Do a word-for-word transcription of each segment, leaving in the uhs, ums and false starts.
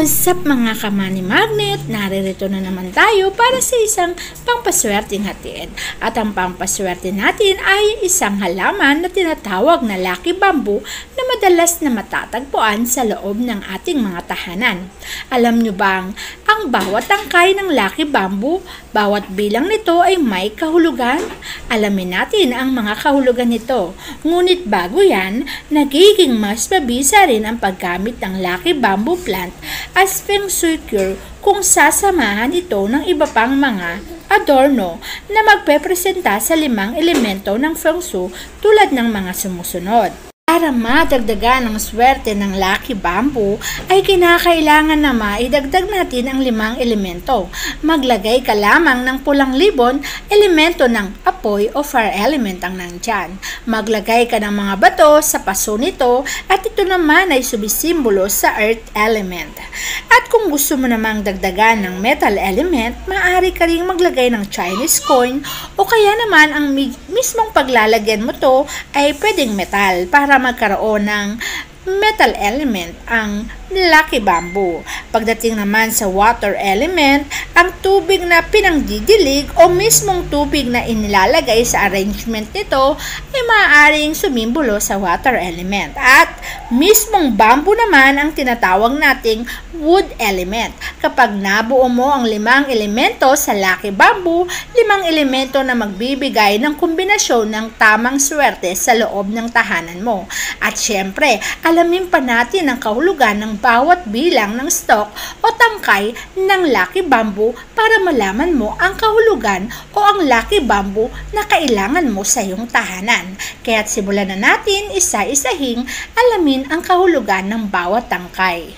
What's up mga ka-money magnet? Naririto na naman tayo para sa isang pampaswerteng hatiin. At ang pampaswerte natin ay isang halaman na tinatawag na Lucky Bamboo na madalas na matatagpuan sa loob ng ating mga tahanan. Alam nyo bang ang bawat tangkay ng Lucky Bamboo, bawat bilang nito ay may kahulugan? Alamin natin ang mga kahulugan nito. Ngunit bago yan, nagiging mas mabisa rin ang paggamit ng Lucky Bamboo plant as Fengshui cure kung sasamahan ito ng iba pang mga adorno na magpepresenta sa limang elemento ng Fengshui tulad ng mga sumusunod. Para madagdagan ang swerte ng Lucky Bamboo ay kinakailangan na maidagdag natin ang limang elemento. Maglagay ka lamang ng pulang libon, elemento ng apoy o fire element ang nandyan. Maglagay ka ng mga bato sa paso nito at ito naman ay sumisimbolo sa earth element. At kung gusto mo namang dagdagan ng metal element, maaari ka rin maglagay ng Chinese coin o kaya naman ang mismong paglalagyan mo to ay pwedeng metal para magkaroon ng metal element ang Lucky Bamboo. Pagdating naman sa water element, ang tubig na pinangdidilig o mismong tubig na inilalagay sa arrangement nito ay maaaring sumimbolo sa water element. At mismong bamboo naman ang tinatawag nating wood element. Kapag nabuo mo ang limang elemento sa Lucky Bamboo, limang elemento na magbibigay ng kombinasyon ng tamang swerte sa loob ng tahanan mo. At syempre, alamin pa natin ang kahulugan ng bawat bilang ng stock o tangkay ng Lucky Bamboo para malaman mo ang kahulugan o ang Lucky Bamboo na kailangan mo sa iyong tahanan. Kaya't simulan na natin isa-isahing alamin ang kahulugan ng bawat tangkay.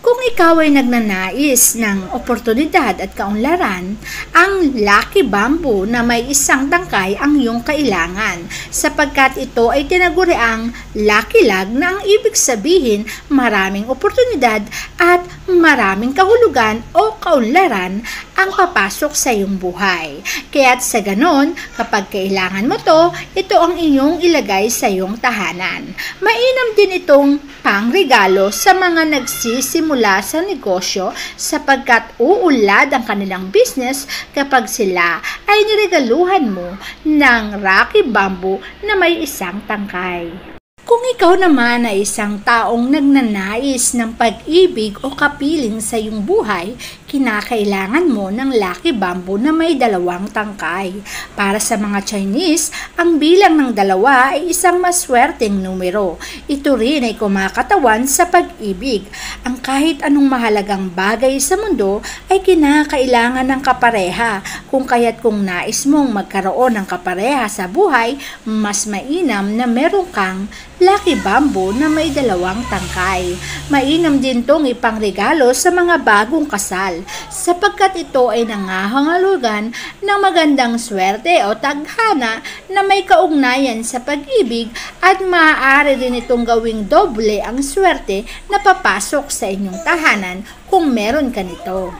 Kung ikaw ay nagnanais ng oportunidad at kaunlaran, ang Lucky Bamboo na may isang tangkay ang iyong kailangan sapagkat ito ay tinaguriang Lucky Log na ang ibig sabihin maraming oportunidad at maraming kahulugan o kaunlaran ang papasok sa iyong buhay. Kaya't sa ganon, kapag kailangan mo to, ito ang inyong ilagay sa iyong tahanan. Mainam din itong pangregalo sa mga nagsisimula mula sa negosyo sapagkat uunlad ang kanilang business kapag sila ay niregaluhan mo ng Lucky Bamboo na may isang tangkay. Kung ikaw naman ay isang taong nagnanais ng pag-ibig o kapiling sa iyong buhay, kinakailangan mo ng Lucky Bamboo na may dalawang tangkay. Para sa mga Chinese, ang bilang ng dalawa ay isang maswerteng numero. Ito rin ay kumakatawan sa pag-ibig. Ang kahit anong mahalagang bagay sa mundo ay kinakailangan ng kapareha. Kung kaya't kung nais mong magkaroon ng kapareha sa buhay, mas mainam na meron kang Lucky Bamboo na may dalawang tangkay. Mainam din tong ipangregalo sa mga bagong kasal sapagkat ito ay nangangahulugan ng magandang swerte o tadhana na may kaugnayan sa pag-ibig at maaari din itong gawing doble ang swerte na papasok sa inyong tahanan kung meron ka nito.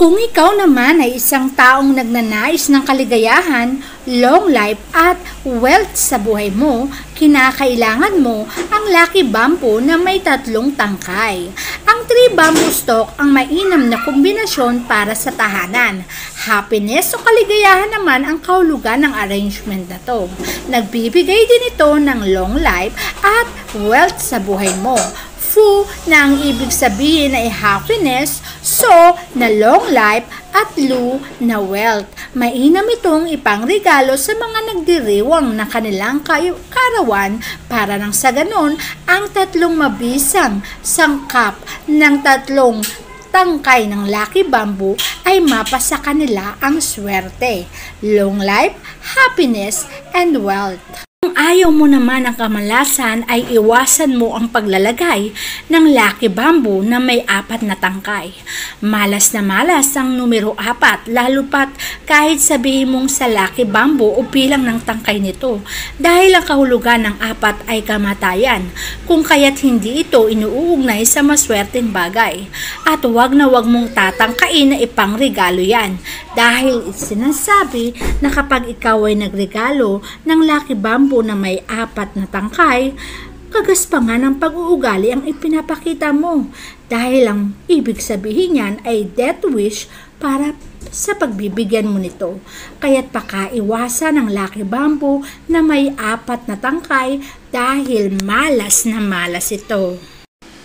Kung ikaw naman ay isang taong nagnanais ng kaligayahan, long life at wealth sa buhay mo, kinakailangan mo ang Lucky Bamboo na may tatlong tangkay. Ang three bamboo stalk ang mainam na kombinasyon para sa tahanan. Happiness o kaligayahan naman ang kahulugan ng arrangement na to. Nagbibigay din ito ng long life at wealth sa buhay mo. Fu na ang ibig sabihin ay happiness, so na long life at lu na wealth. Mainam itong ipangregalo sa mga nagdiriwang na kanilang karawan para nang sa ganon ang tatlong mabisang sangkap ng tatlong tangkay ng Lucky Bamboo ay mapa sa kanila ang swerte, long life, happiness, and wealth. Kung ayaw mo naman ang kamalasan ay iwasan mo ang paglalagay ng Lucky Bamboo na may apat na tangkay. Malas na malas ang numero apat, lalo pat kahit sabihin mong sa Lucky Bamboo o bilang ng tangkay nito dahil ang kahulugan ng apat ay kamatayan kung kaya't hindi ito inuugnay sa maswerteng bagay. At huwag na huwag mong tatangkain na ipangregalo yan dahil sinasabi na kapag ikaw ay nagregalo ng Lucky Bamboo na may apat na tangkay, kagas pa nga ng pag-uugali ang ipinapakita mo dahil ang ibig sabihin niyan ay death wish para sa pagbibigyan mo nito. Kaya't pakaiwasan ang Lucky Bamboo na may apat na tangkay dahil malas na malas ito.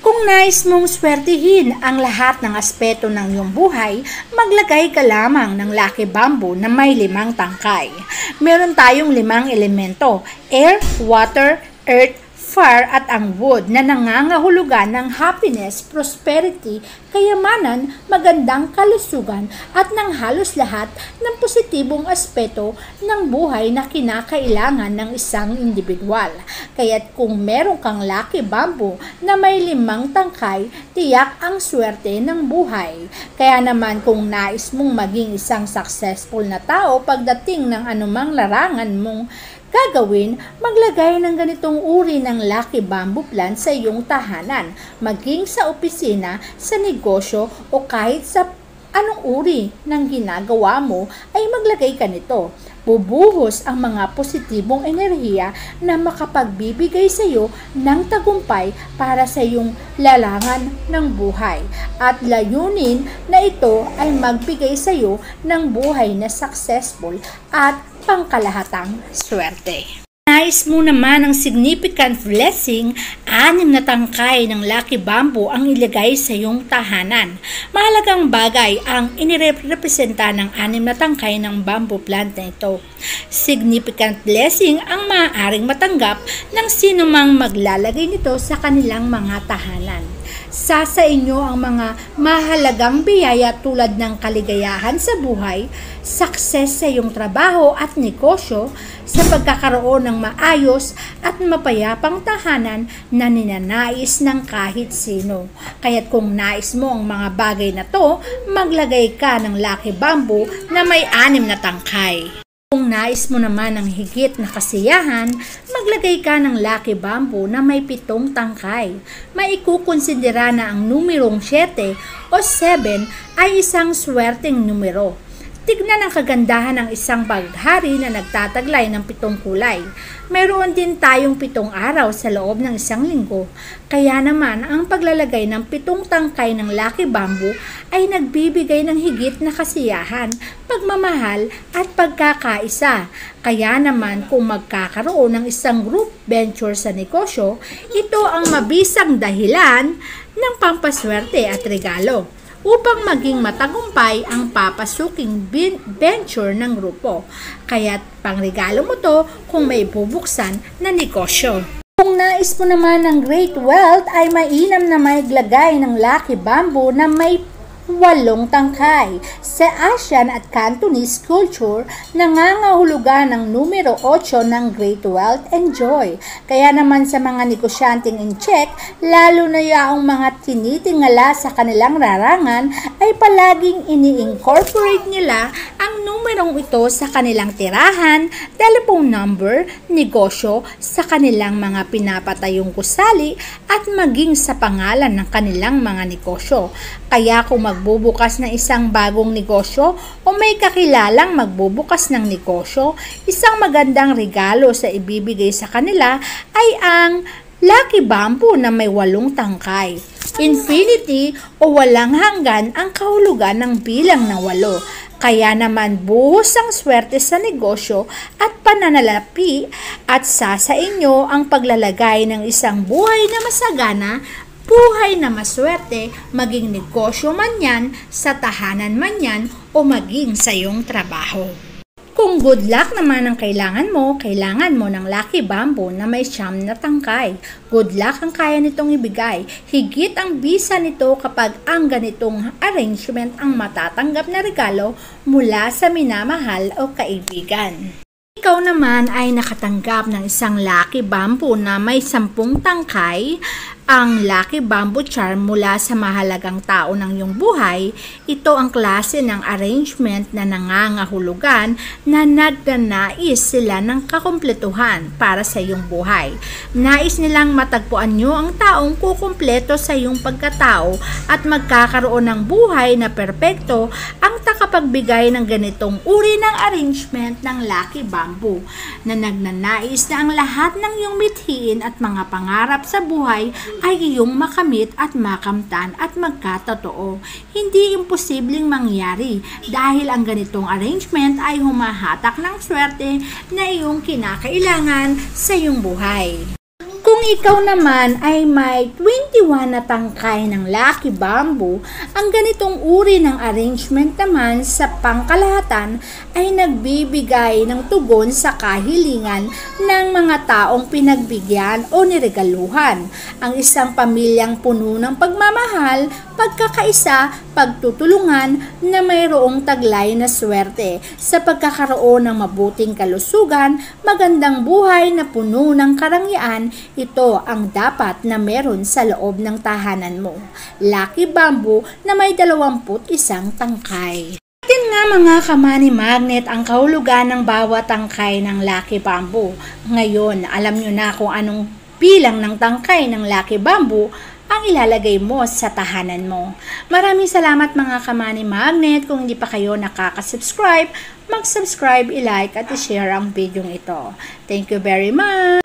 Kung nais mong swertihin ang lahat ng aspeto ng iyong buhay, maglagay ka lamang ng Lucky Bamboo na may limang tangkay. Meron tayong limang elemento, air, water, earth, fire at ang wood na nangangahulugan ng happiness, prosperity, kayamanan, magandang kalusugan at ng halos lahat ng positibong aspeto ng buhay na kinakailangan ng isang individual. Kaya't kung meron kang Lucky Bamboo na may limang tangkay, tiyak ang swerte ng buhay. Kaya naman kung nais mong maging isang successful na tao pagdating ng anumang larangan mong gagawin, maglagay ng ganitong uri ng Lucky Bamboo plant sa iyong tahanan, maging sa opisina, sa negosyo o kahit sa anong uri ng ginagawa mo ay maglagay ka nito. Bubuhos ang mga positibong enerhiya na makapagbibigay sa iyo ng tagumpay para sa iyong larangan ng buhay at layunin na ito ay magbigay sa iyo ng buhay na successful at pangkalahatang swerte. Nais mo naman ang significant blessing, anim na tangkay ng Lucky Bamboo ang ilagay sa iyong tahanan. Mahalagang bagay ang inirepresenta ng anim na tangkay ng bamboo plant na ito. Significant blessing ang maaaring matanggap ng sino mang maglalagay nito sa kanilang mga tahanan. Sasa inyo ang mga mahalagang biyaya tulad ng kaligayahan sa buhay, success sa iyong trabaho at negosyo, sa pagkakaroon ng maayos at mapayapang tahanan na ninanais ng kahit sino. Kaya't kung nais mo ang mga bagay na to, maglagay ka ng Lucky Bamboo na may anim na tangkay. Kung nais mo naman ang higit na kasiyahan, maglagay ka ng Lucky Bamboo na may pitong tangkay. Maikukonsidera na ang numerong siyete o seven ay isang swerteng numero. Tignan ang kagandahan ng isang baghari na nagtataglay ng pitong kulay. Mayroon din tayong pitong araw sa loob ng isang linggo. Kaya naman ang paglalagay ng pitong tangkay ng Lucky Bamboo ay nagbibigay ng higit na kasiyahan, pagmamahal at pagkakaisa. Kaya naman kung magkakaroon ng isang group venture sa negosyo, ito ang mabisang dahilan ng pampaswerte at regalo. Upang maging matagumpay ang papasuking venture ng grupo. Kaya't pangregalo mo to kung may bubuksan na negosyo. Kung nais mo naman ng great wealth ay mainam na maglagay ng Lucky Bamboo na may walong tangkay. Sa Asian at Cantonese culture, nangangahulugan ng numero eight ng great wealth and joy. Kaya naman sa mga negosyanteng in check, lalo na yaong mga tinitingala sa kanilang larangan, ay palaging ini-incorporate nila ang numerong ito sa kanilang tirahan, telephone number, negosyo, sa kanilang mga pinapatayong gusali at maging sa pangalan ng kanilang mga negosyo. Kaya kung magbubukas ng isang bagong negosyo o may kakilalang magbubukas ng negosyo, isang magandang regalo sa ibibigay sa kanila ay ang Lucky Bamboo na may walong tangkay. Infinity o walang hanggan ang kahulugan ng bilang na walo. Kaya naman buhos ang swerte sa negosyo at pananalapi at sasa inyo ang paglalagay ng isang buhay na masagana, buhay na maswerte, maging negosyo man yan, sa tahanan man yan, o maging sa iyong trabaho. Kung good luck naman ang kailangan mo, kailangan mo ng Lucky Bamboo na may siyam na tangkay. Good luck ang kaya nitong ibigay. Higit ang bisa nito kapag ang ganitong arrangement ang matatanggap na regalo mula sa minamahal o kaibigan. Ikaw naman ay nakatanggap ng isang Lucky Bamboo na may sampung tangkay, ang Lucky Bamboo charm mula sa mahalagang tao ng iyong buhay. Ito ang klase ng arrangement na nangangahulugan na nagnanais sila ng kakumpletuhan para sa iyong buhay. Nais nilang matagpuan niyo ang taong kukumpleto sa iyong pagkatao at magkakaroon ng buhay na perpekto. Ang nakapagbigay ng ganitong uri ng arrangement ng Lucky Bamboo na nagnanais na ang lahat ng iyong mithiin at mga pangarap sa buhay ay iyong makamit at makamtan at magkatotoo. Hindi imposibleng mangyari dahil ang ganitong arrangement ay humahatak ng swerte na iyong kinakailangan sa iyong buhay. Kung ikaw naman ay may twenty-one na tangkay ng Lucky Bamboo, ang ganitong uri ng arrangement naman sa pangkalahatan ay nagbibigay ng tugon sa kahilingan ng mga taong pinagbigyan o niregaluhan. Ang isang pamilyang puno ng pagmamahal, pagkakaisa, pagtutulungan na mayroong taglay na swerte sa pagkakaroon ng mabuting kalusugan, magandang buhay na puno ng karangyaan. Ito ang dapat na meron sa loob ng tahanan mo. Lucky Bamboo na may dalawampu't isang tangkay. Atin nga mga kamani magnet ang kahulugan ng bawat tangkay ng Lucky Bamboo. Ngayon, alam nyo na kung anong bilang ng tangkay ng Lucky Bamboo ang ilalagay mo sa tahanan mo. Maraming salamat mga kamani magnet. Kung hindi pa kayo nakakasubscribe, mag-subscribe, i-like at i-share ang video ito. Thank you very much!